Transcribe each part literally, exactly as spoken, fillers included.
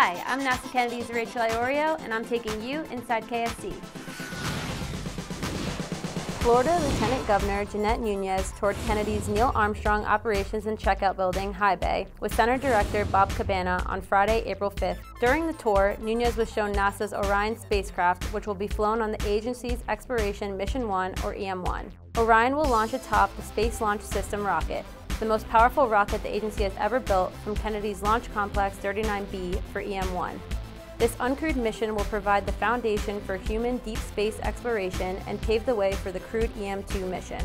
Hi, I'm NASA Kennedy's Rachel Iorio, and I'm taking you inside K F C. Florida Lieutenant Governor Jeanette Nunez toured Kennedy's Neil Armstrong Operations and Checkout Building, High Bay, with Center Director Bob Cabana on Friday, April fifth. During the tour, Nunez was shown NASA's Orion spacecraft, which will be flown on the agency's Exploration Mission one, or E M one. Orion will launch atop the Space Launch System rocket, the most powerful rocket the agency has ever built, from Kennedy's Launch Complex thirty-nine B for E M one. This uncrewed mission will provide the foundation for human deep space exploration and pave the way for the crewed E M two mission.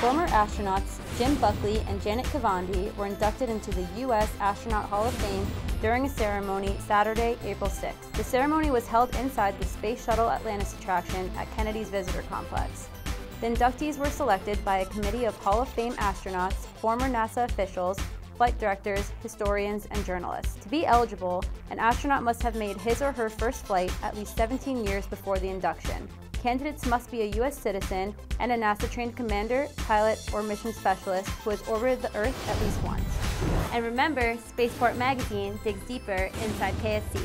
Former astronauts Jim Buchli and Janet Kavandi were inducted into the U S Astronaut Hall of Fame during a ceremony Saturday, April sixth. The ceremony was held inside the Space Shuttle Atlantis attraction at Kennedy's Visitor Complex. The inductees were selected by a committee of Hall of Fame astronauts, former NASA officials, flight directors, historians, and journalists. To be eligible, an astronaut must have made his or her first flight at least seventeen years before the induction. Candidates must be a U S citizen and a NASA-trained commander, pilot, or mission specialist who has orbited the Earth at least once. And remember, Spaceport Magazine digs deeper inside K F C.